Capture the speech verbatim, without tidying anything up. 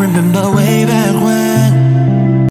remember way back when